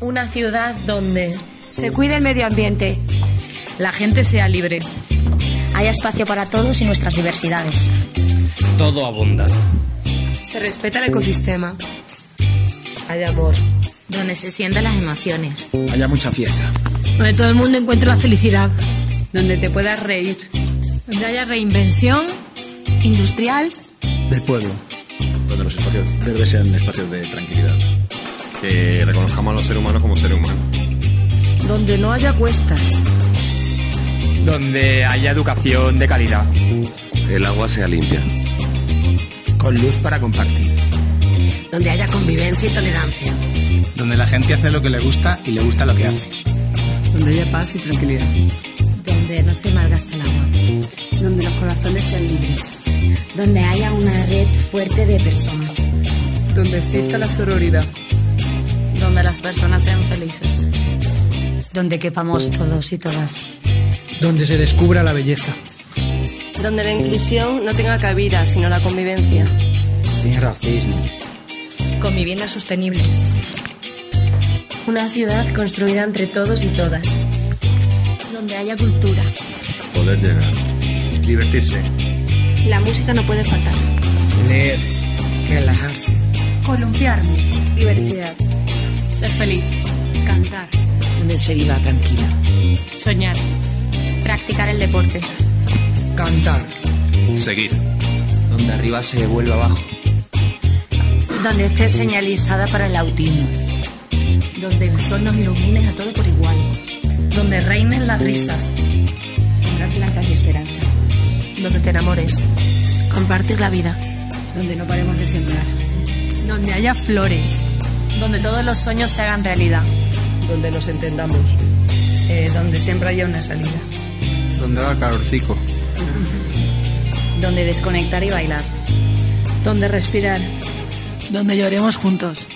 Una ciudad donde se cuide el medio ambiente, la gente sea libre, haya espacio para todos y nuestras diversidades. Todo abunda. Se respeta el ecosistema. Hay amor. Donde se sientan las emociones. Haya mucha fiesta. Donde todo el mundo encuentre la felicidad. Donde te puedas reír. Donde haya reinvención industrial. Del pueblo. Donde los espacios verdes sean espacios de tranquilidad. Que reconozcamos a los seres humanos como seres humanos. Donde no haya cuestas. Donde haya educación de calidad. El agua sea limpia. Con luz para compartir. Donde haya convivencia y tolerancia. Donde la gente hace lo que le gusta y le gusta lo que hace. Donde haya paz y tranquilidad. Donde no se malgaste el agua. Donde los corazones sean libres. Donde haya una red fuerte de personas. Donde exista la sororidad. Donde las personas sean felices. Donde quepamos todos y todas. Donde se descubra la belleza. Donde la inclusión no tenga cabida, sino la convivencia. Sin racismo. Con viviendas sostenibles. Una ciudad construida entre todos y todas. Donde haya cultura. Poder llegar. Divertirse. La música no puede faltar. Leer. Relajarse. Columpiarme. Diversidad. Ser feliz. Cantar. Donde se viva tranquila. Soñar. Practicar el deporte. Cantar. Seguir. Donde arriba se vuelve abajo. Donde esté señalizada para el autismo. Donde el sol nos ilumine a todos por igual. Donde reinen las risas. Sembrar plantas y esperanza. Donde te enamores. Compartir la vida. Donde no paremos de sembrar. Donde haya flores. Donde todos los sueños se hagan realidad. Donde nos entendamos. Donde siempre haya una salida. Donde haga calorcico. Donde desconectar y bailar. Donde respirar. Donde lloremos juntos.